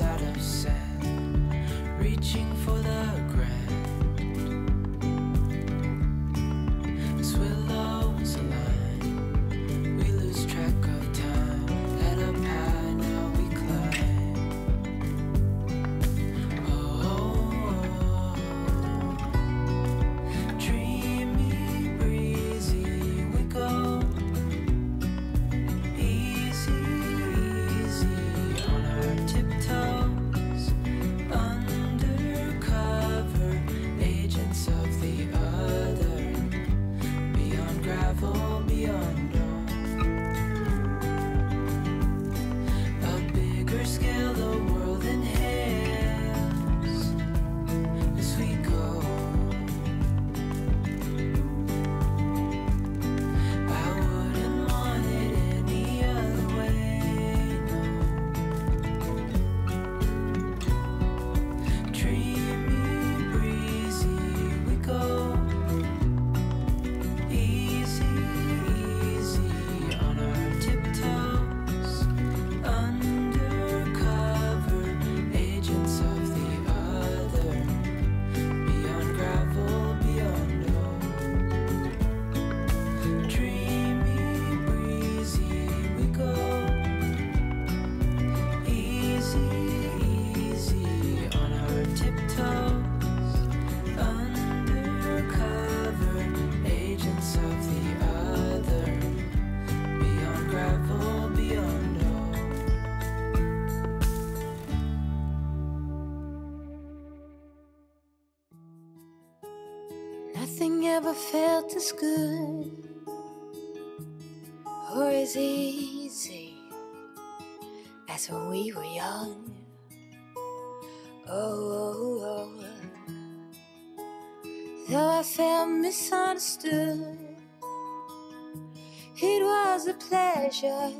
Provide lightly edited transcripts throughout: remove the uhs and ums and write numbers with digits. Out of sand, reaching for the grand. As willows align, we lose track of time. Head up high, now we climb. Oh, oh, oh. Dreamy, breezy, we go. Nothing ever felt as good or as easy as when we were young. Oh, oh, oh. Though I felt misunderstood, it was a pleasure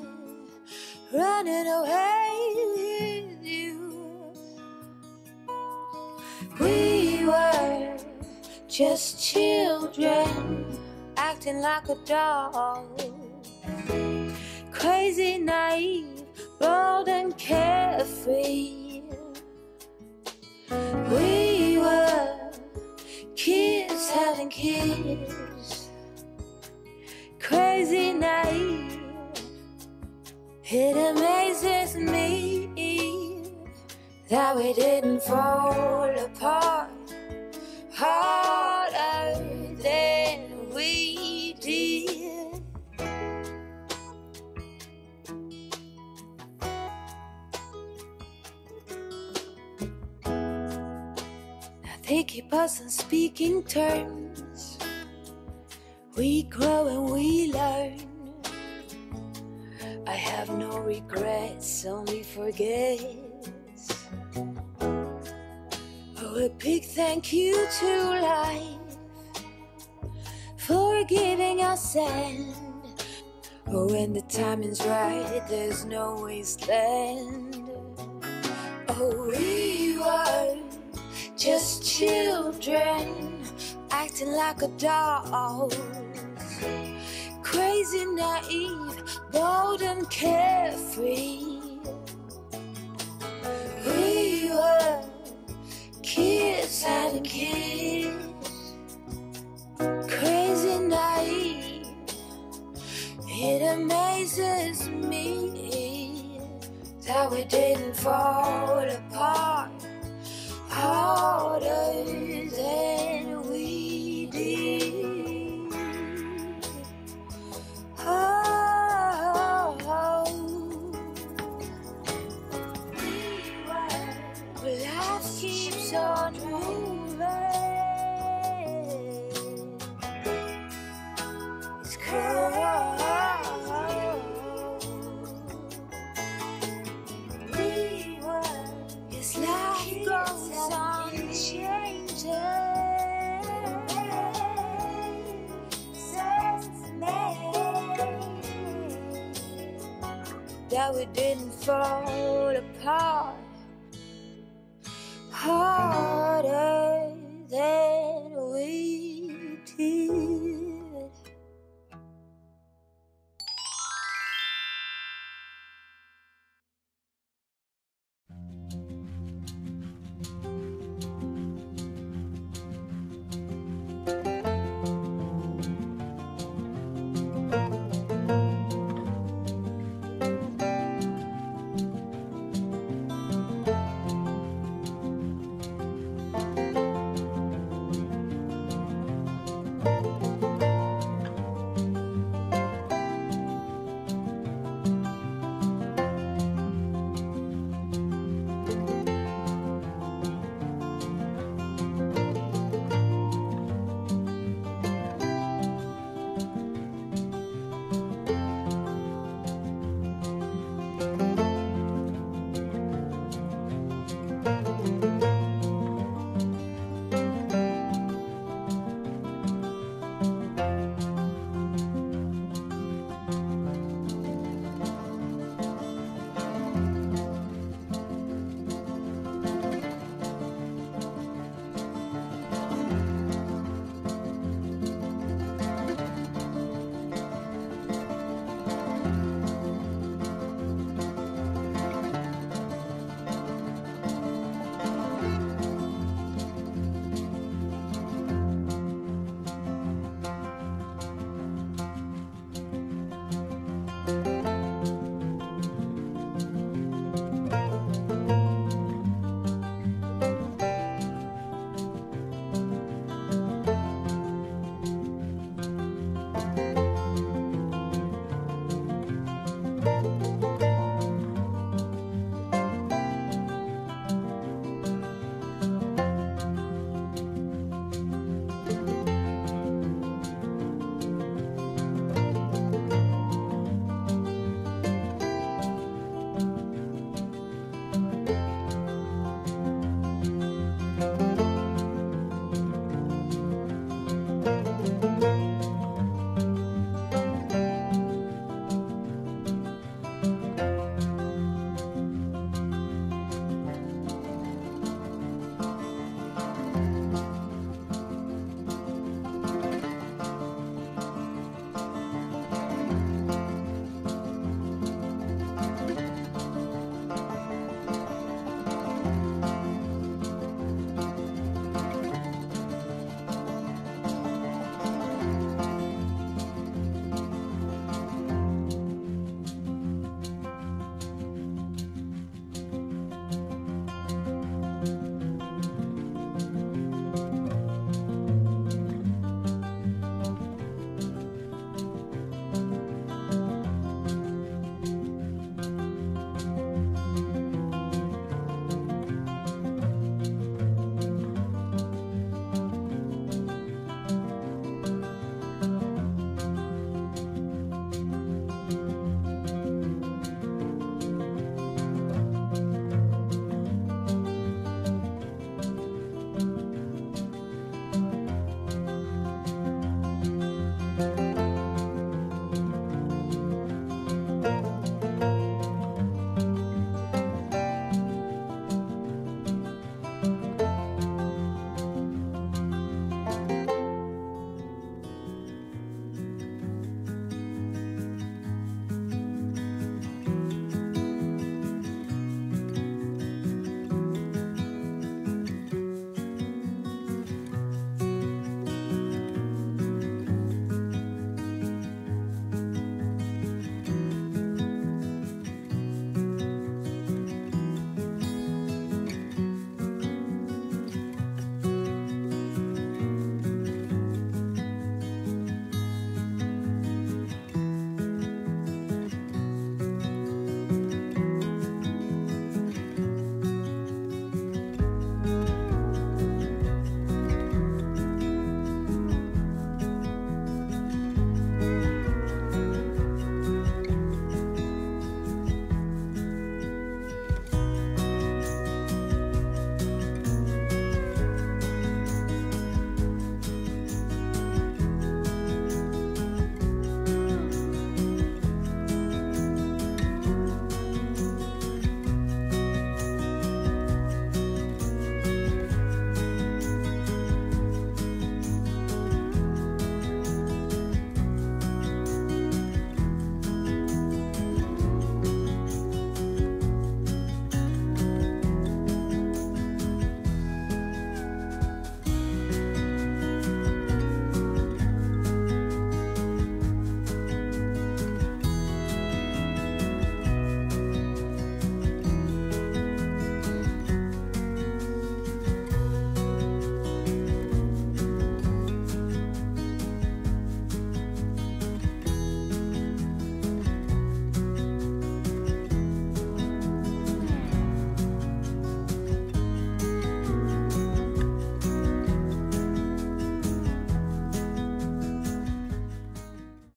running away with you. We were just children acting like a doll, crazy, naive, bold and carefree. We were kids having kids, crazy, naive. It amazes me that we didn't fall apart harder than we did. Now they keep us on speaking terms. We grow and we learn. I have no regrets, only forgets. A big thank you to life for giving us sand. When the timing's right, there's no wasteland. Oh, we were just children acting like a doll, crazy, naive, bold and carefree. We were kids had a kid, crazy night, it amazes me that we didn't fall apart harder than we did. Oh, life keeps on moving. It's cold. We were. It's life goes on changing. That we didn't fall apart. Oh.